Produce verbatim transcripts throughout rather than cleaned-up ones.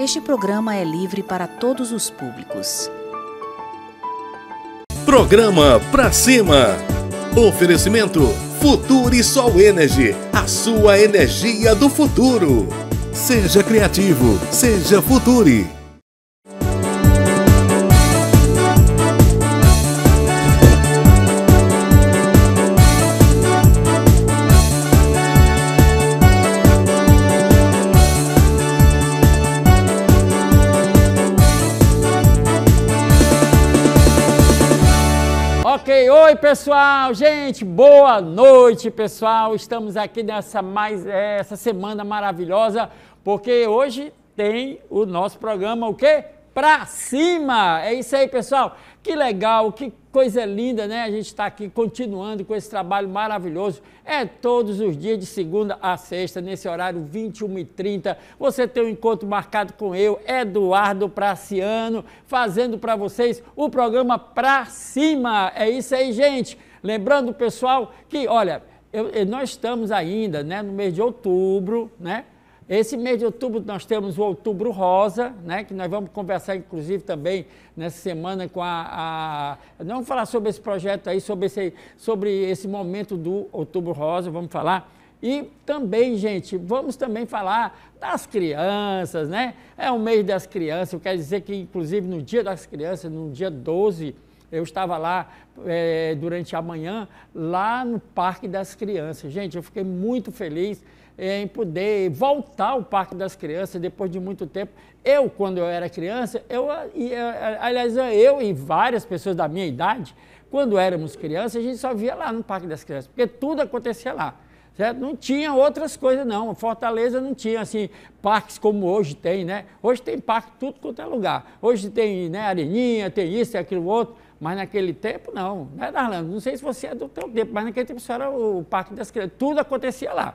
Este programa é livre para todos os públicos. Programa Pra Cima. Oferecimento Future Sol Energy, a sua energia do futuro. Seja criativo, seja Futuri. Oi pessoal, gente, boa noite pessoal, estamos aqui nessa mais, essa semana maravilhosa, porque hoje tem o nosso programa, o quê? Pra Cima, é isso aí pessoal, que legal, que coisa linda, né, a gente tá aqui continuando com esse trabalho maravilhoso, é todos os dias de segunda a sexta, nesse horário vinte e uma e trinta, você tem um encontro marcado com eu, Eduardo Praciano, fazendo para vocês o programa Pra Cima, é isso aí gente, lembrando pessoal que, olha, eu, eu, nós estamos ainda, né, no mês de outubro, né, esse mês de outubro nós temos o Outubro Rosa, né, que nós vamos conversar inclusive também nessa semana com a... a nós vamos falar sobre esse projeto aí, sobre esse, sobre esse momento do Outubro Rosa, vamos falar. E também, gente, vamos também falar das crianças, né? É o mês das crianças, eu quero dizer que inclusive no Dia das Crianças, no dia doze, eu estava lá é, durante a manhã, lá no Parque das Crianças. Gente, eu fiquei muito feliz em poder voltar ao Parque das Crianças depois de muito tempo. Eu, quando eu era criança, eu, aliás, eu e várias pessoas da minha idade, quando éramos crianças, a gente só via lá no Parque das Crianças, porque tudo acontecia lá, certo? Não tinha outras coisas, não. Fortaleza não tinha, assim, parques como hoje tem, né? Hoje tem parque tudo quanto é lugar. Hoje tem, né, areninha, tem isso, tem aquilo outro. Mas naquele tempo, não. Né, Darlando? Não sei se você é do teu tempo, mas naquele tempo só era o Parque das Crianças. Tudo acontecia lá.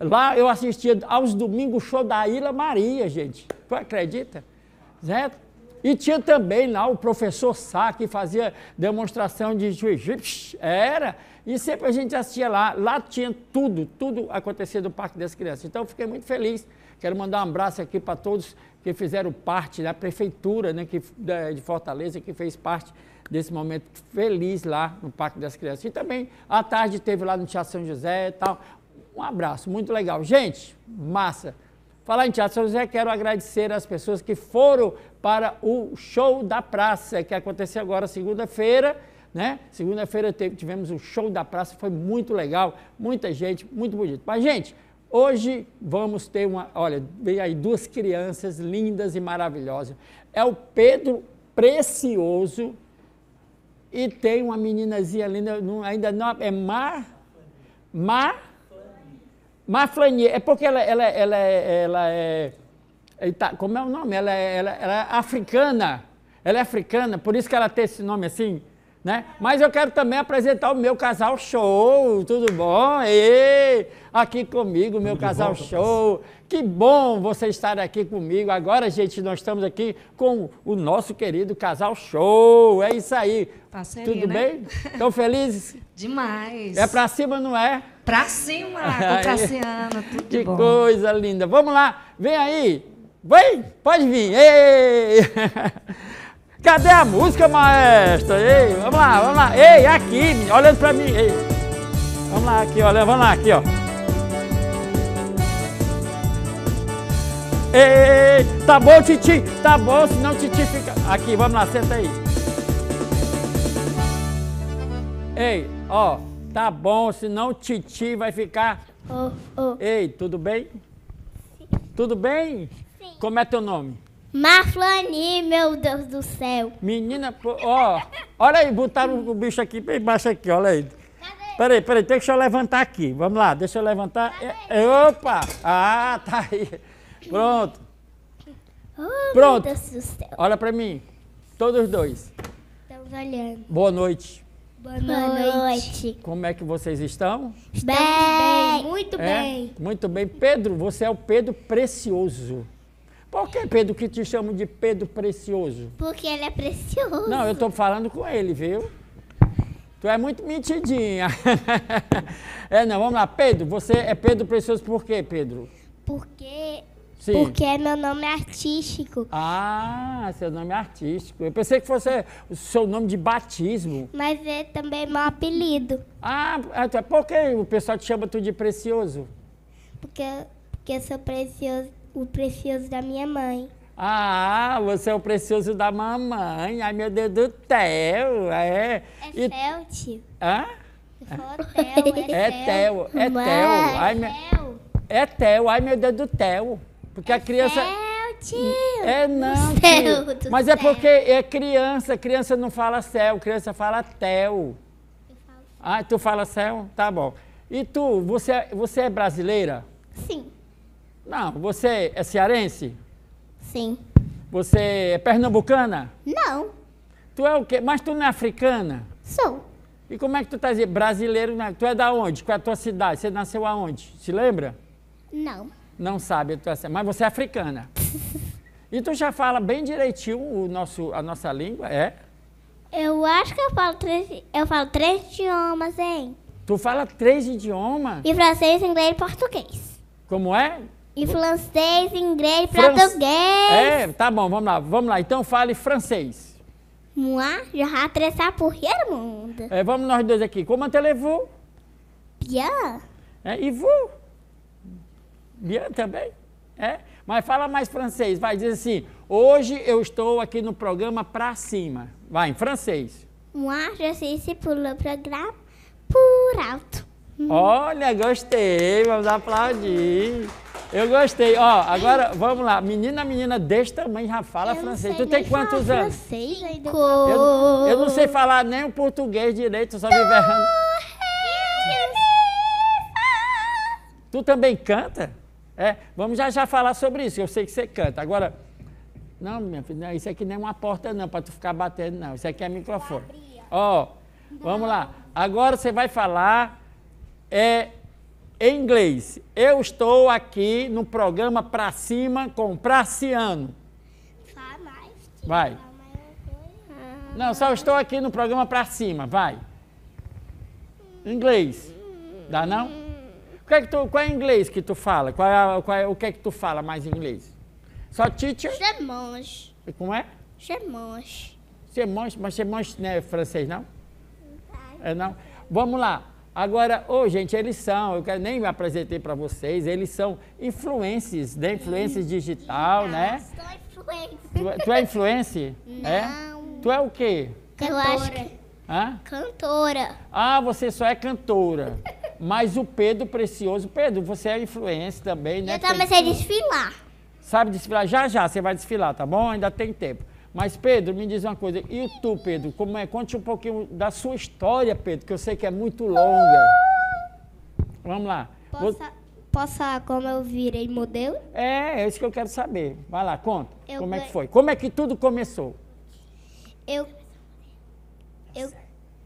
Lá eu assistia aos domingos o show da Ilha Maria, gente. Tu acredita? Certo? E tinha também lá o professor Sá, que fazia demonstração de jiu-jitsu. Era. E sempre a gente assistia lá. Lá tinha tudo, tudo acontecia do Parque das Crianças. Então eu fiquei muito feliz. Quero mandar um abraço aqui para todos que fizeram parte da prefeitura, né, que, de Fortaleza, que fez parte desse momento feliz lá no Parque das Crianças. E também, à tarde, teve lá no Teatro São José e tal. Um abraço, muito legal. Gente, massa. Falar em Teatro São José, quero agradecer as pessoas que foram para o Show da Praça, que aconteceu agora segunda-feira, né? Segunda-feira tivemos o Show da Praça, foi muito legal, muita gente, muito bonito. Mas, gente, hoje vamos ter uma... Olha, vem aí duas crianças lindas e maravilhosas. É o Pedro Precioso e tem uma meninazinha linda, não, ainda não... É Mar... Mar... Marflani, é porque ela, ela, ela, ela é, como é o nome? Ela, ela, ela é africana, ela é africana, por isso que ela tem esse nome assim, né? Mas eu quero também apresentar o meu Casal Show, tudo bom? E aqui comigo, meu Casal Show, que bom você estar aqui comigo. Agora, gente, nós estamos aqui com o nosso querido Casal Show, é isso aí. Parceria, tudo né? bem? Estão felizes? Demais. É pra cima, não é? Pra cima, com Praciano, tudo que bom. Que coisa linda. Vamos lá, vem aí. Vem, pode vir. Ei. Cadê a música, maestra? Ei, vamos lá, vamos lá. Ei, aqui, olhando pra mim. Ei. Vamos lá, aqui, olha, vamos lá, aqui, ó. Ei, tá bom, Titi? Tá bom, senão Titi fica... Aqui, vamos lá, senta aí. Ei, ó. Tá bom, senão Titi vai ficar... Oh, oh. Ei, tudo bem? Sim. Tudo bem? Sim. Como é teu nome? Marflani, meu Deus do céu. Menina, ó, olha aí, botaram o bicho aqui bem baixo aqui, olha aí. Cadê? Peraí, peraí, deixa eu levantar aqui, vamos lá, deixa eu levantar. Cadê? Opa! Ah, tá aí. Pronto. Oh, pronto. Meu Deus do céu. Olha pra mim, todos dois. Estamos olhando. Boa noite. Boa noite. Como é que vocês estão? Bem, bem. Muito é? bem. Muito bem. Pedro, você é o Pedro Precioso. Por que, Pedro, que te chamam de Pedro Precioso? Porque ele é precioso. Não, eu tô falando com ele, viu? Tu é muito mentidinha. É, não, vamos lá. Pedro, você é Pedro Precioso por quê, Pedro? Porque Sim. Porque é meu nome artístico. Ah, seu nome é artístico. Eu pensei que fosse o seu nome de batismo. Mas é também meu apelido. Ah, até por que o pessoal te chama tudo de Precioso? Porque, porque eu sou precioso, o precioso da minha mãe. Ah, você é o precioso da mamãe. Ai, meu Deus do céu. É, é céu, e... tio. Hã? Hotel, é Theo. É Theo. É Theo. Ai, meu Deus do Theo. Porque é a criança... Céu, tio. É não, céu, tio. Mas é porque é criança. Criança não fala céu, criança fala Theo. Ah, tu fala céu? Tá bom. E tu, você, você é brasileira? Sim. Não, você é cearense? Sim. Você é pernambucana? Não. Tu é o quê? Mas tu não é africana? Sou. E como é que tu tá dizendo? Brasileiro, não. Tu é da onde? Qual é a tua cidade? Você nasceu aonde? Se lembra? Não. Não sabe, mas você é africana. E tu já fala bem direitinho o nosso, a nossa língua, é? Eu acho que eu falo três, eu falo três idiomas, hein? Tu fala três idiomas? E francês, inglês e português. Como é? E francês, inglês e Fran... português. É, tá bom, vamos lá, vamos lá. Então fale francês. Moi, je rattrape pour le monde. É, vamos nós dois aqui. Comment allez-vous? Bien. É, e vous? Bien também? É? Mas fala mais francês. Vai, diz assim, hoje eu estou aqui no programa Pra Cima. Vai, em francês. Moi, je suis ici pour le programme Pour Alto. Olha, gostei. Vamos aplaudir. Eu gostei. Ó, agora, vamos lá. Menina, menina, desse tamanho já fala eu francês. Tu tem quantos anos? Francês, eu, eu não sei falar nem o português direito, só me berrando. Tu também canta? É, vamos já já falar sobre isso, eu sei que você canta. Agora, não, minha filha, isso aqui não é uma porta não, para tu ficar batendo, não. Isso aqui é microfone. Ó, oh, vamos lá. Agora você vai falar é, em inglês. Eu estou aqui no programa Pra Cima com Praciano. Vai. Não, só estou aqui no programa Pra Cima, vai. Inglês. Dá não? Que é que tu, qual é o inglês que tu fala? Qual é, qual é, o que é que tu fala mais em inglês? Só teacher? Je mange. Como é? Je mange. Je mange, mas je mange não é francês, não? Não. É, não? Vamos lá. Agora, ô, oh, gente, eles são, eu nem me apresentei para vocês, eles são influencers, da influência digital, não, né? Eu sou influencer. Tu, tu é influencer? Não. É? Tu é o quê? Cantora. Hã? Cantora. Ah, você só é cantora. Mas o Pedro Precioso... Pedro, você é influencer também, né? Eu também sei desfilar. Sabe desfilar? Já, já, você vai desfilar, tá bom? Ainda tem tempo. Mas, Pedro, me diz uma coisa. E tu, Pedro? Como é? Conte um pouquinho da sua história, Pedro, que eu sei que é muito longa. Vamos lá. Posso, posso falar como eu virei modelo? É, é isso que eu quero saber. Vai lá, conta. Eu como ganho... é que foi? Como é que tudo começou? Eu... Eu...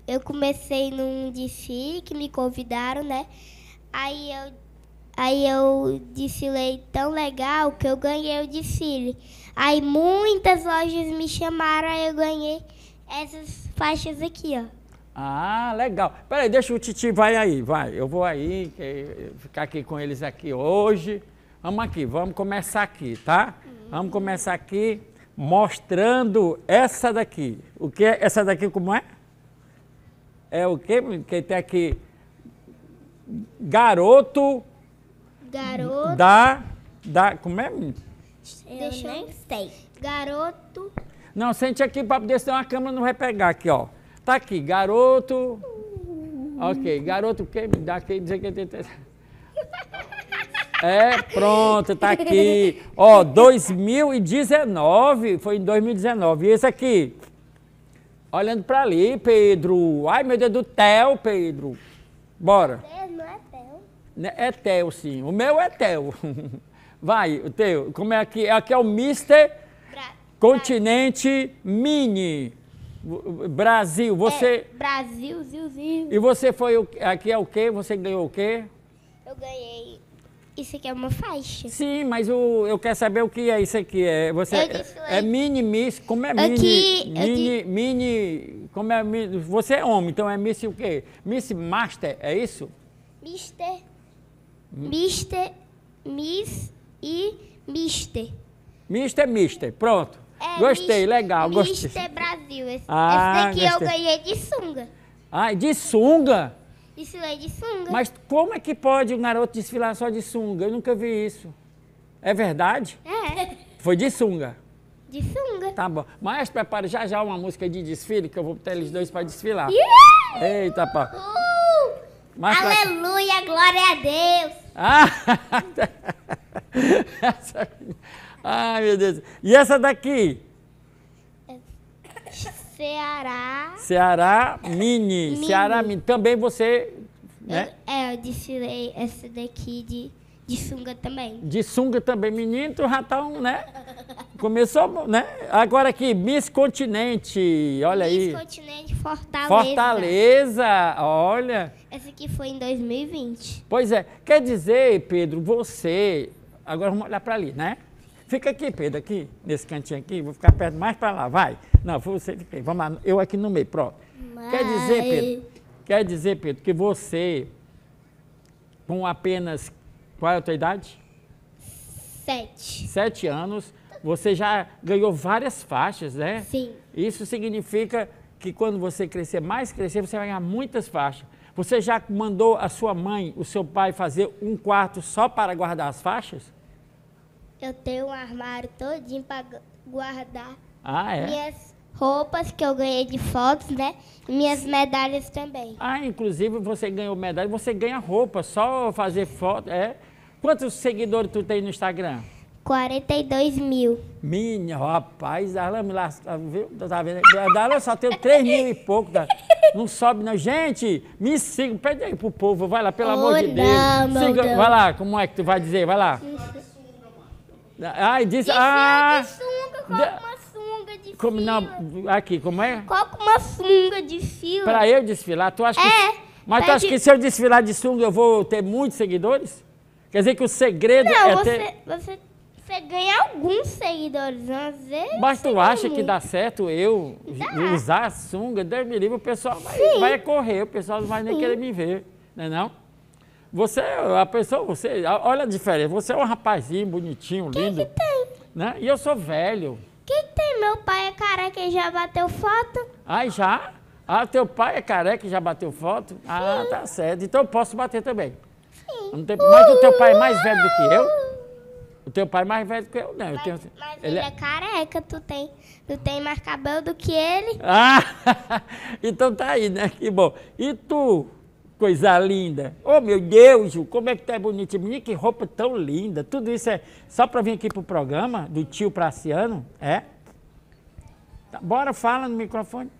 Eu comecei num desfile que me convidaram, né? Aí eu, aí eu desfilei tão legal que eu ganhei o desfile. Aí muitas lojas me chamaram, aí eu ganhei essas faixas aqui, ó. Ah, legal. Peraí, deixa o Titi, vai aí, vai. Eu vou aí, que, ficar aqui com eles aqui hoje. Vamos aqui, vamos começar aqui, tá? Hum. Vamos começar aqui mostrando essa daqui. O que é? Essa daqui como é? É o quê? Porque tem aqui garoto, garoto da, da... Como é? Deixa eu nem sei. Garoto... Não, sente aqui para poder, senão a câmera não vai pegar aqui, ó. Tá aqui, garoto... Uhum. Ok, garoto o quê? Daqui, dizer que tem... É, pronto, tá aqui. Ó, dois mil e dezenove, foi em dois mil e dezenove. E esse aqui... Olhando pra ali, Pedro. Ai, meu Deus do Theo, Pedro. Bora. Não é Theo. É Theo, sim. O meu é Theo. Vai, o teu. Como é aqui? Aqui é o mister Bra Continente Bra Mini. Brasil. Você... É, Brasil, Zilzinho. E você foi... O... Aqui é o quê? Você ganhou o quê? Eu ganhei... Isso aqui é uma faixa. Sim, mas o, eu quero saber o que é isso aqui. É, você, é mini miss, como é mini? Aqui, mini, aqui. Mini, como é mini? Você é homem, então é miss o quê? Miss Master, é isso? Mister, Mister, Miss e Mister. Mister é Mister, pronto. É, gostei, Mister, legal, Mister gostei. Mister Brasil, esse, ah, esse daqui gostei. Eu ganhei de sunga. Ah, de sunga? Isso é de sunga. Mas como é que pode um garoto desfilar só de sunga? Eu nunca vi isso. É verdade? É. Foi de sunga? De sunga. Tá bom. Mas prepare já já uma música de desfile, que eu vou botar eles dois pra desfilar. Yeah! Eita, pá. Uh! Mas aleluia, pra... glória a Deus. Ah! Essa... Ai, meu Deus. E essa daqui? Ceará. Ceará Mini. Mini. Ceará Mini. Também você, né? Eu, é, eu desfilei essa daqui de, de sunga também. De sunga também. Menino, tu já tá um, né? Começou, né? Agora aqui, Miss Continente. Olha aí. Miss Continente Fortaleza. Fortaleza, olha. Essa aqui foi em dois mil e vinte. Pois é. Quer dizer, Pedro, você... Agora vamos olhar pra ali, né? Fica aqui, Pedro, aqui, nesse cantinho aqui. Vou ficar perto, mais para lá, vai. Não, você fica aí. Vamos lá, eu aqui no meio, pronto. Mas... Quer dizer, Pedro, quer dizer, Pedro, que você, com apenas... Qual é a tua idade? Sete. Sete anos. Você já ganhou várias faixas, né? Sim. Isso significa que quando você crescer, mais crescer, você vai ganhar muitas faixas. Você já mandou a sua mãe, o seu pai, fazer um quarto só para guardar as faixas? Eu tenho um armário todinho para guardar ah, é? minhas roupas que eu ganhei de fotos, né? Minhas medalhas também. Ah, inclusive você ganhou medalha, você ganha roupa, só fazer foto, é? Quantos seguidores tu tem no Instagram? quarenta e dois mil. Minha, rapaz, a Lama lá, viu? Tá vendo? Eu só tenho três mil e pouco, tá? Não sobe não. Gente, me sigam, pede aí pro povo, vai lá, pelo oh, amor de Deus. Não, siga, não. Vai lá, como é que tu vai dizer? Vai lá. Ai, diz, ah, de sunga, coloca uma sunga de como, fila. Não, aqui, como é? Coloca uma sunga de fila. Pra eu desfilar, tu acha é, que... Mas tu acha de... que se eu desfilar de sunga eu vou ter muitos seguidores? Quer dizer que o segredo não, é você, ter... Você, você ganha alguns seguidores, às vezes... Mas tu acha que dá certo eu dá. usar a sunga? Deus me livre, o pessoal vai, vai correr, o pessoal não vai nem Sim. querer me ver, não é não? Você, a pessoa, você, olha a diferença, você é um rapazinho bonitinho, que lindo. O que tem? Né? E eu sou velho. O que tem? Meu pai é careca e já bateu foto. Ah, já? Ah, teu pai é careca e já bateu foto? Sim. Ah, tá certo. Então eu posso bater também. Sim. Não tem, mas o teu pai é mais velho do que eu? O teu pai é mais velho do que eu? Não, mas, eu tenho... Mas ele, ele é... é careca, tu tem, tu tem mais cabelo do que ele. Ah, então tá aí, né? Que bom. E tu... Coisa linda. Oh, meu Deus, como é que tá bonitinho. Menina, que roupa tão linda. Tudo isso é só para vir aqui pro programa do tio Praciano, é? Tá, bora, fala no microfone.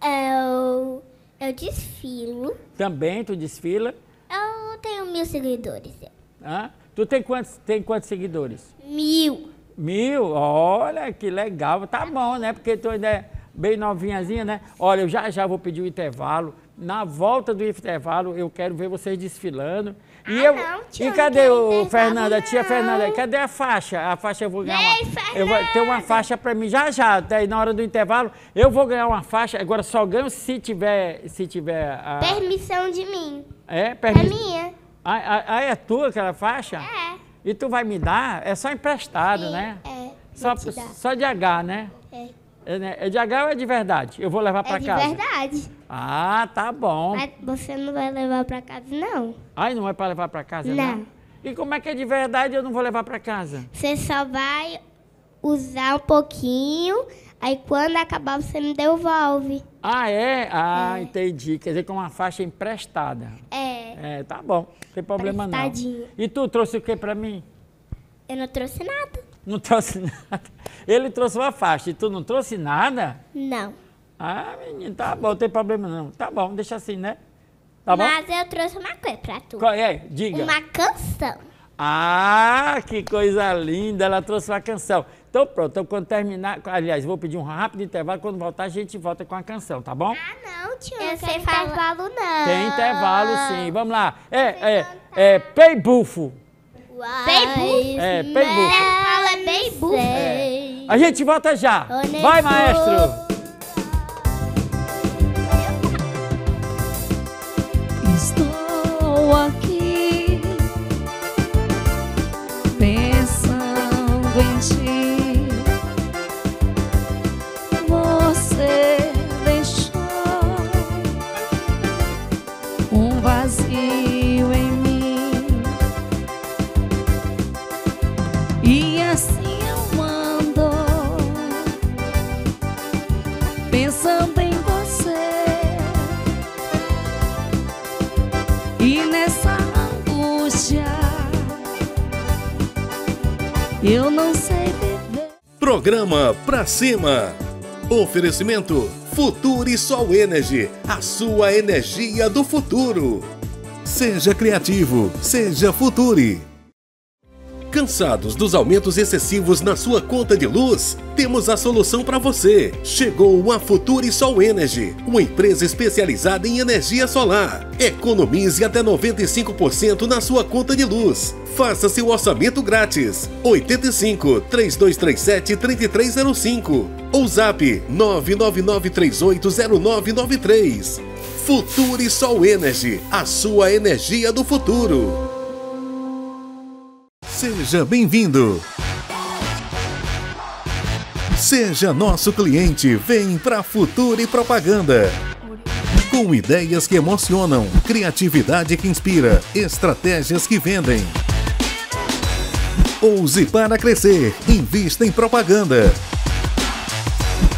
Eu, eu desfilo. Também, tu desfila? Eu tenho mil seguidores. Ah, tu tem quantos, tem quantos seguidores? Mil. Mil? Olha, que legal. Tá bom, né? Porque tu ainda é bem novinhazinha, né? Olha, eu já já vou pedir o intervalo. Na volta do intervalo, eu quero ver vocês desfilando. Ah, e eu não, tio, e cadê o Fernanda, a tia Fernanda? Cadê a faixa? A faixa eu vou ganhar. Ei, uma, eu vou ter uma faixa para mim já já, até na hora do intervalo. Eu vou ganhar uma faixa, agora só ganho se tiver se tiver a permissão de mim. É, permi... é minha. Ah, ah, é tua aquela faixa? É. E tu vai me dar? É só emprestado, Sim, né? É. Só só de H, né? É. É de H ou é de verdade? Eu vou levar pra é casa. É de verdade. Ah, tá bom. Mas você não vai levar pra casa, não. Ai, não é pra levar pra casa, não? Não. E como é que é de verdade eu não vou levar pra casa? Você só vai usar um pouquinho, aí quando acabar você me devolve. Ah, é? Ah, é. Entendi. Quer dizer que é uma faixa emprestada. É. É, tá bom. Não tem problema não. E tu trouxe o que pra mim? Eu não trouxe nada. Não trouxe nada. Ele trouxe uma faixa e tu não trouxe nada? Não. Ah, menino, tá bom, não tem problema não. Tá bom, deixa assim, né? Tá bom? Mas eu trouxe uma coisa pra tu. Qual é? Diga. Uma canção. Ah, que coisa linda, ela trouxe uma canção. Então pronto, então quando terminar, aliás, vou pedir um rápido intervalo, quando voltar a gente volta com a canção, tá bom? Ah, não, tio, eu não tem intervalo não. Tem intervalo sim, vamos lá. É, é, é, peibufo. Peibufo. É, peibufo. Beibu. É. A gente volta já. Vai, maestro. Estou aqui pensando Eu não sei viver. Programa Pra Cima. Oferecimento Future Sol Energy, a sua energia do futuro. Seja criativo, seja Futuri. Cansados dos aumentos excessivos na sua conta de luz? Temos a solução para você. Chegou a Future Sol Energy, uma empresa especializada em energia solar. Economize até noventa e cinco por cento na sua conta de luz. Faça seu orçamento grátis. oito cinco, três dois três sete, três três zero cinco ou zap nove nove nove, três oito zero nove nove três. Future Sol Energy, a sua energia do futuro. Seja bem-vindo. Seja nosso cliente. Vem para Futuri Propaganda. Com ideias que emocionam, criatividade que inspira, estratégias que vendem. Ouse para crescer. Invista em propaganda.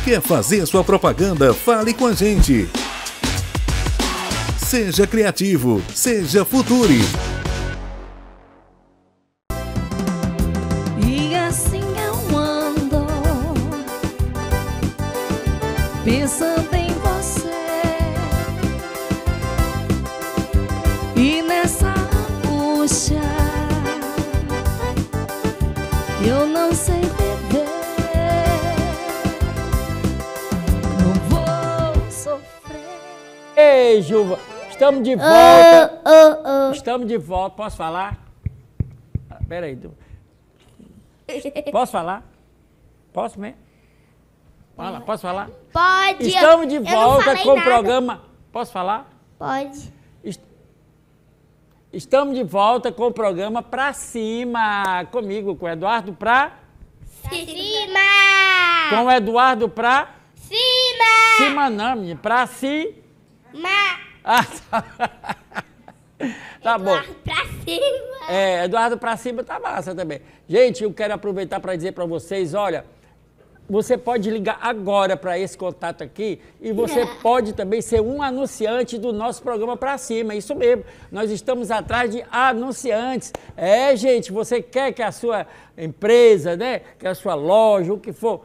Quer fazer sua propaganda? Fale com a gente. Seja criativo. Seja Futuri. Pensando em você e nessa angústia, eu não sei viver, não vou sofrer. Ei, Juva, estamos de volta. Oh, oh, oh. Estamos de volta. Posso falar? Ah, peraí, posso falar? Posso mesmo? Fala, posso falar? Pode. Estamos de volta com o programa... Posso falar? Pode. Est... Estamos de volta com o programa Pra Cima. Comigo, com o Eduardo Pra... Cima. Com o Eduardo Pra... Cima. Cima não, menina. Pra Cima. Ah, tá... Tá bom. Eduardo Pra Cima. É, Eduardo Pra Cima tá massa também. Gente, eu quero aproveitar para dizer para vocês, olha... Você pode ligar agora para esse contato aqui e você é. pode também ser um anunciante do nosso programa Pra Cima, é isso mesmo. Nós estamos atrás de anunciantes. É, gente, você quer que a sua empresa, né, que a sua loja, o que for,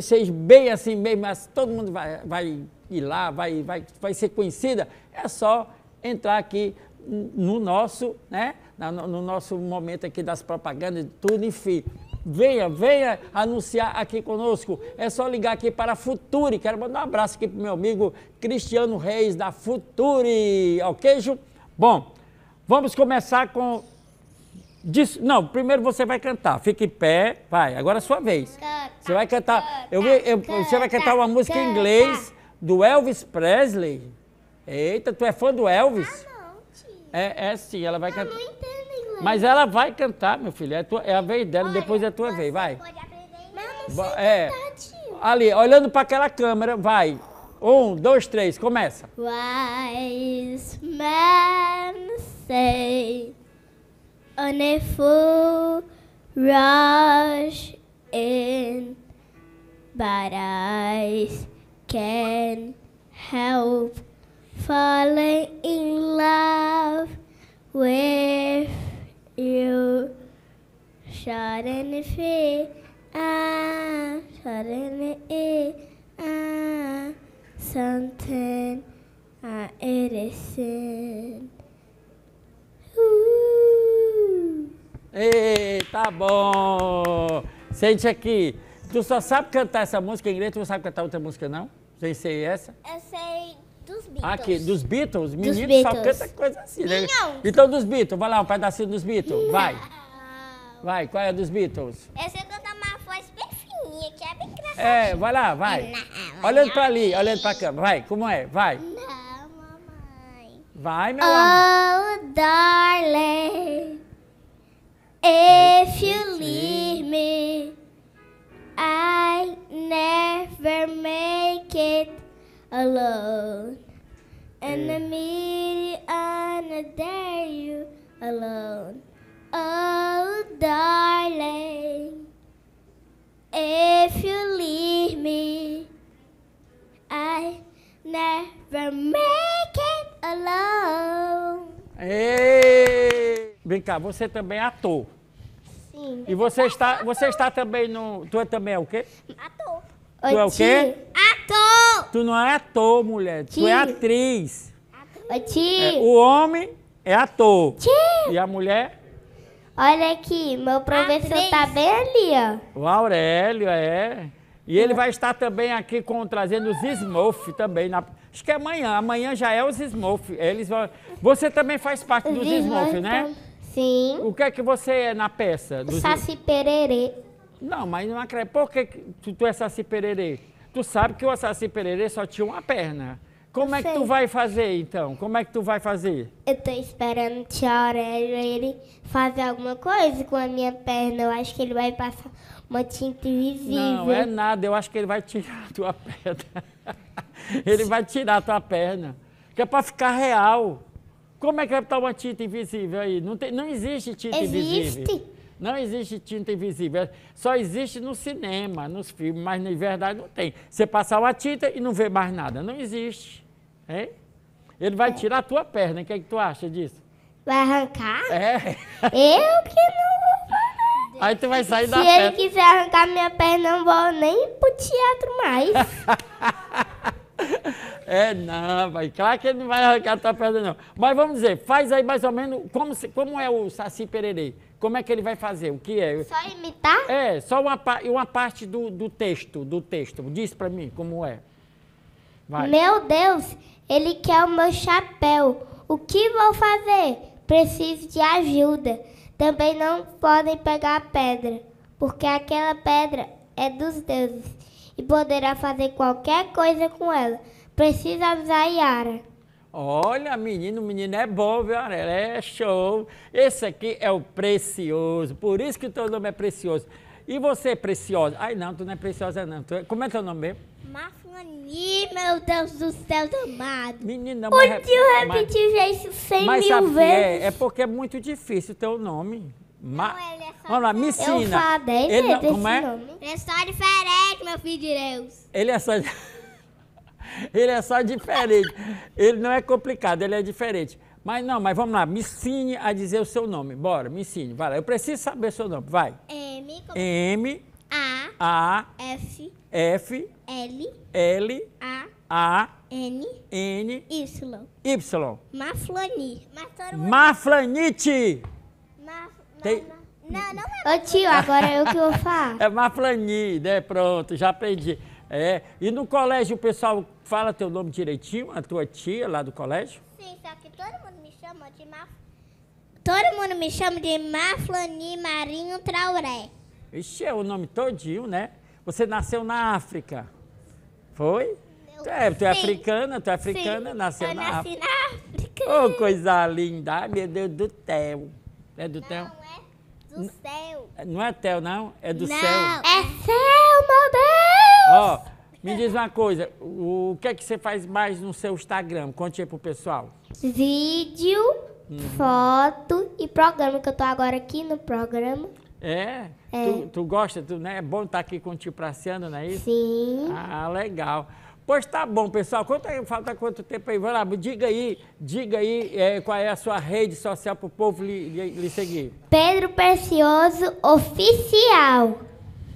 seja bem assim mesmo, mas todo mundo vai, vai ir lá, vai, vai, vai ser conhecida, é só entrar aqui no nosso, né, no, no nosso momento aqui das propagandas, tudo, enfim. Venha, venha anunciar aqui conosco. É só ligar aqui para a Futuri. Quero mandar um abraço aqui para o meu amigo Cristiano Reis da Futuri. Ok, Ju? Bom, vamos começar com... Não, primeiro você vai cantar. Fique em pé. Vai, agora é a sua vez. Você vai cantar... Eu, eu, você vai cantar uma música em inglês do Elvis Presley. Eita, tu é fã do Elvis? Ah, não, tio. É, é sim, ela vai cantar... Mas ela vai cantar, meu filho. É, tua, é a vez dela, olha, depois é a tua vez. Vai. Pode aprender. É. Ali, olhando para aquela câmera, vai. Um, dois, três, começa. Wise men say on a full rush in, but I can't help falling in love with you. Suddenly fear, ah, suddenly it, ah, something I innocent. Uh. Ei, tá bom. Sente aqui. Tu só sabe cantar essa música em inglês, tu não sabe cantar outra música, não? Sem ser essa? Eu sei. Dos Beatles. Aqui, dos Beatles? Menino só canta coisa assim, né? Não. Então, dos Beatles, vai lá, um pedacinho dos Beatles, vai. Não. Vai, qual é dos Beatles? Eu sei cantar uma voz bem fininha, que é bem engraçada. É, vai lá, vai. Não, olhando não, pra ali, olhando pra cá, vai, como é? Vai. Não, mamãe. Vai, meu oh, amor. Oh, darling, if you leave me, I never make it alone, and I meet you and I dare you alone. Oh, darling, if you leave me, I never make it alone. Ei! Vem cá, você também é ator. Sim. E você está, você está também no... Tu é também é o quê? Ator. Tu Oi, é o quê? Ator. Tu não é ator, mulher. Tio. Tu é atriz. Oi, tio. É, o homem é ator. Tio. E a mulher... Olha aqui, meu professor atriz. Tá bem ali, ó. O Aurélio, é. E ele vai estar também aqui com, trazendo os Smurf também. Na, acho que é amanhã. Amanhã já é os Smurf. Eles vão, você também faz parte os dos Smurf, né? Sim. O que é que você é na peça? Dos... Saci-pererê. Não, mas não acredito. Por que tu, tu é saci-pererê? Tu sabe que o saci-pererê só tinha uma perna. Como é que tu vai fazer, então? Como é que tu vai fazer? Eu tô esperando o tio Aurélio ele fazer alguma coisa com a minha perna. Eu acho que ele vai passar uma tinta invisível. Não, é nada. Eu acho que ele vai tirar a tua perna. Ele vai tirar a tua perna. Que é pra ficar real. Como é que vai estar uma tinta invisível aí? Não, tem, não existe tinta invisível. Existe. Não existe tinta invisível, só existe no cinema, nos filmes, mas na verdade não tem. Você passar uma tinta e não vê mais nada, não existe. É? Ele vai tirar a tua perna, o que é que tu acha disso? Vai arrancar? É. Eu que não vou. Aí tu vai sair da perna. Se ele quiser arrancar minha perna, eu não vou nem pro teatro mais. É, não, vai. Claro que ele não vai arrancar a tua perna, não. Mas vamos dizer, faz aí mais ou menos, como, como é o saci-pererê? Como é que ele vai fazer? O que é? Só imitar? É, só uma, uma parte do, do texto, do texto. Diz pra mim como é. Vai. Meu Deus, ele quer o meu chapéu. O que vou fazer? Preciso de ajuda. Também não podem pegar a pedra, porque aquela pedra é dos deuses e poderá fazer qualquer coisa com ela. Preciso avisar a Yara. Olha, menino, o menino é bom, viu, Aurélio? É show. Esse aqui é o Precioso, por isso que o teu nome é Precioso. E você, Preciosa? Ai, não, tu não é Preciosa, não. Tu é... Como é teu nome mesmo? Marflani, meu Deus do céu, amado. Menina, o mas... O tio repetiu já isso cem mas, mil sabe, vezes. É, é porque é muito difícil o teu nome. Ma... Não, ele é só... Vamos lá, me ensina. Eu falei ele não... Como é? Nome. Ele é só diferente, meu filho de Deus. Ele é só... Ele é só diferente. Ele não é complicado, ele é diferente. Mas não, mas vamos lá, me ensine a dizer o seu nome. Bora, me ensine, vai lá. Eu preciso saber o seu nome, vai. M, M A, A F, F L, L A, A N, N Y, Y. Marflani. Marflanite. Não, não é. Ô tio, agora é o que eu falo. É Marflani, né? Pronto, já aprendi. É, e no colégio o pessoal fala teu nome direitinho, a tua tia lá do colégio? Sim, só que todo mundo me chama de Mar... Todo mundo me chama de Marflani Marinho Traoré. Ixi, é o nome todinho, né? Você nasceu na África, foi? Eu... Tu, é, tu é africana, tu é africana, sim, nasceu na África. Eu nasci na África. Oh, coisa linda, ai meu Deus do céu. É do céu? Não, é do N céu. Não é teu, não? É do não. céu. Não, é céu, meu Deus. Ó, oh, me diz uma coisa, o que é que você faz mais no seu Instagram? Conte aí pro pessoal. Vídeo, uhum. foto e programa, que eu tô agora aqui no programa. É? é. Tu, tu gosta, tu, né? É bom estar aqui com o tio Praciano, não é isso? Sim. Ah, legal. Pois tá bom, pessoal. Quanto, falta quanto tempo aí? Vai lá, diga aí, diga aí é, qual é a sua rede social pro povo lhe, lhe, lhe seguir. Pedro Precioso Oficial.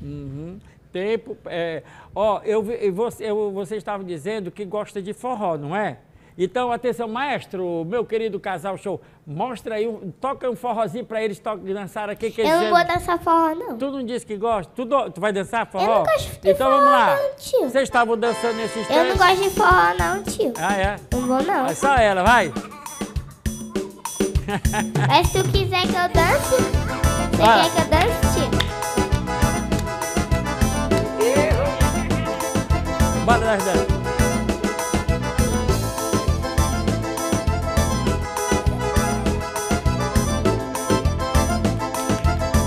Uhum. Tempo, é, ó, eu, você, eu, você estava dizendo que gosta de forró, não é? Então, atenção, maestro, meu querido Casal Show, mostra aí, um, toca um forrozinho para eles dançar aqui. Que eu eles não vão dançar forró, não. Tu não disse que gosta? Tu, tu vai dançar forró? Eu não gosto de então, forró, vamos lá. Não, tio. Vocês estavam dançando nesses tempos? Eu não gosto de forró, não, tio. Ah, é? Não vou, não. É só ela, vai. Mas se tu quiser que eu dance, você ah. quer que eu dance, tio? Bora das dez.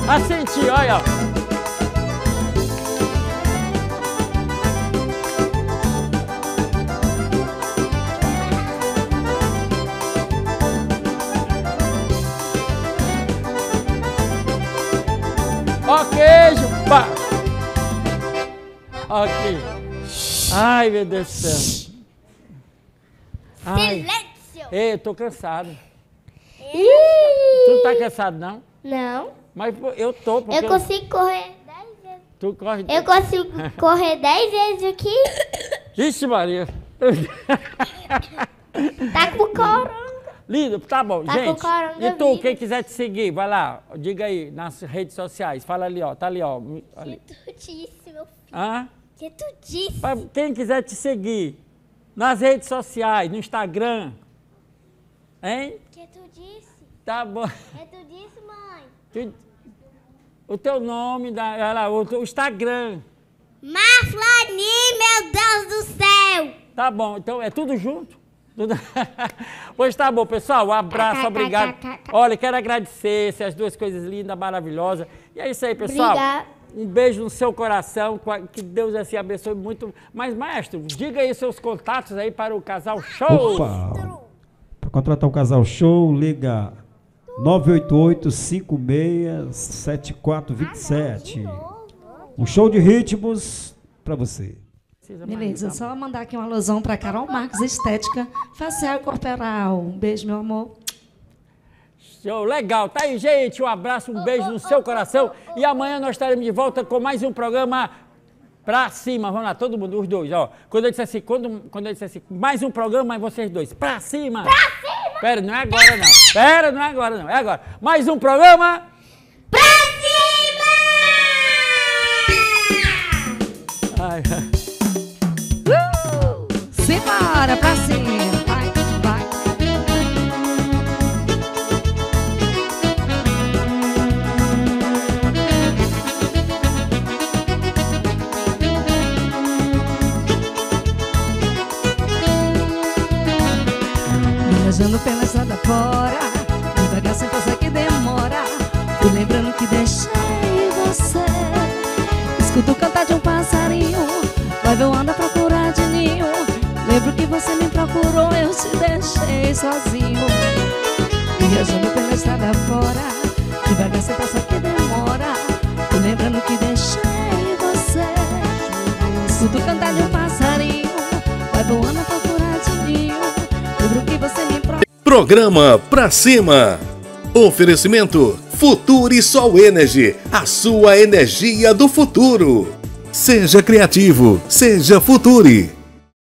Assenti, olha. Ok, Juba. Ok. Ai, meu Deus do céu. Ai. Silêncio! Ei, eu tô cansado. Ih. Tu não tá cansado, não? Não. Mas eu tô... Porque eu consigo eu... correr dez vezes. Tu corre dez. Eu consigo correr dez vezes aqui. Ixi, Maria. Tá com corona. Lindo, tá bom. Tá, gente, e tu, vida. Quem quiser te seguir, vai lá, diga aí, nas redes sociais. Fala ali, ó, tá ali, ó. Ali. Que tu disse, meu filho. Hã? Que tu disse. Pra quem quiser te seguir, nas redes sociais, no Instagram, hein? Que tu disse. Tá bom. Que tu disse, mãe. Tu, o teu nome, da, olha lá, o teu Instagram. Marflani, meu Deus do céu. Tá bom, então é tudo junto? Pois tá bom, pessoal, um abraço, tá, obrigado. Tá, tá, tá, tá. Olha, quero agradecer essas duas coisas lindas, maravilhosas. E é isso aí, pessoal. Obrigada. Um beijo no seu coração, que Deus assim abençoe muito. Mas, maestro, diga aí seus contatos aí para o Casal Show. Para contratar o Casal Show, liga nove oito oito, cinco seis sete, quatro dois sete. Um show de ritmos para você. Beleza, só mandar aqui uma alusão para Carol Marques, estética facial e corporal. Um beijo, meu amor. Show, legal. Tá aí, gente. Um abraço, um beijo no seu coração. E amanhã nós estaremos de volta com mais um programa Pra Cima. Vamos lá, todo mundo, os dois. Ó. Quando eu disse assim, quando, quando eu disse assim, mais um programa, aí vocês dois. Pra cima! Pra cima! Pera, não é agora não. Pera, não é agora não. É agora. Mais um programa... Pra cima! Ai, ai. Simbora, pra cima, vai, vai. Viajando pela estrada fora, devagar sem fazer que demora. Fui lembrando que deixei você. Escuto o cantar de um passarinho, vai voando a procurar de ninho. Lembro que você me procurou, eu te deixei sozinho. Viajando pela estrada fora, devagar sem passar que demora. Tô lembrando que deixei você. Escuto cantar de um passarinho, vai voando pra procurar de ninho. Lembro que você me procurou. Programa Pra Cima. Oferecimento Future Sol Energy, a sua energia do futuro. Seja criativo, seja Futuri.